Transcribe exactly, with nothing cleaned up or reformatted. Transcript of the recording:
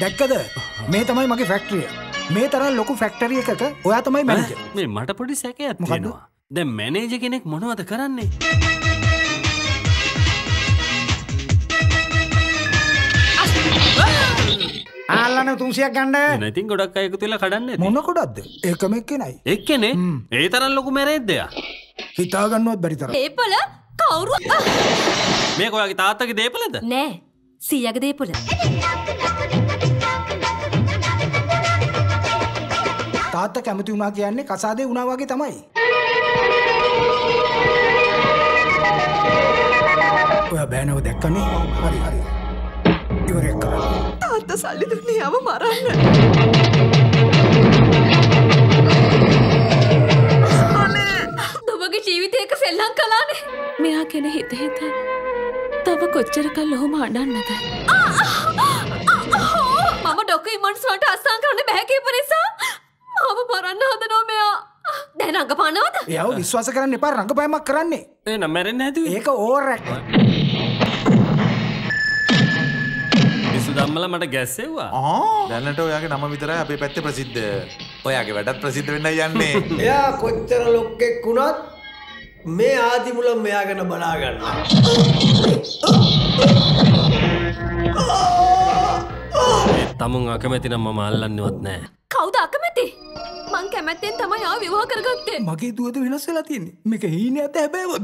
දැක්කද මේ තමයි මගේ ෆැක්ටරිය. මේ තරම් ලොකු ෆැක්ටරි එකක ඔයා තමයි මැනේජර්. මේ මට පොඩි සැකයක් තියෙනවා. දැන් මැනේජර් කෙනෙක් මොනවද කරන්නේ? ආලන තුන්සියක් ගන්න. නෑ ඉතින් ගොඩක් අය එකතු වෙලා කඩන්නේ. මොන කොටක්ද? එකම එක්කෙනයි. එක්කනේ. ඒ තරම් ලොකු මැරෙද්දයා. හිතා ගන්නවත් බැරි තරම්. දීපල කවුරු? මේක ඔයාගේ තාත්තගේ දීපලද? නෑ. සීයාගේ දීපල. තාත්තා කැමති වුණා කියන්නේ කසාදේ වුණා වගේ තමයි. ඔයා බෑනව දැක්කනේ. හරි හරි. ඉවරයක් කරලා. තාත්තා සල්ලි දුන්නේ යව මරන්න. අනේ, ඔබගේ ජීවිතේක සෙල්ලම් කළානේ. මෙයා කෙන හිත හිත තව කොච්චර කල් ඔහොම අඬන්නද? මම ඩොකියුමන්ට්ස් වලට අස්සම් කරන්න බෑ කියපු නිසා මම මරන්න හදනවා මෙයා. දැන් රඟපානවද? එයාව විශ්වාස කරන්න එපා, රඟපෑමක් කරන්නේ. එහෙනම් මැරෙන්න හැදුවේ. ඒක ඕවර් එකක්. දම්මලා මට ගැස්සෙව්වා. දැනට ඔයාගේ නම විතරයි අපේ පැත්තේ ප්‍රසිද්ධ. ඔයාගේ වැඩත් ප්‍රසිද්ධ වෙන්නයි යන්නේ. එයා කොච්චර ලොක්ෙක් වුණත් මේ ආදි මුල මෙයා ගැන බලා ගන්නවා. තමුන් අකමැති නම් මම අල්ලන්නේවත් නැහැ. කවුද අකමැති? මං කැමැත්තෙන් තමයි ආව විවාහ කරගත්තේ. මගේ දුවද වෙනස් වෙලා තියෙන්නේ. මේක හීනයක්ද හැබැයි?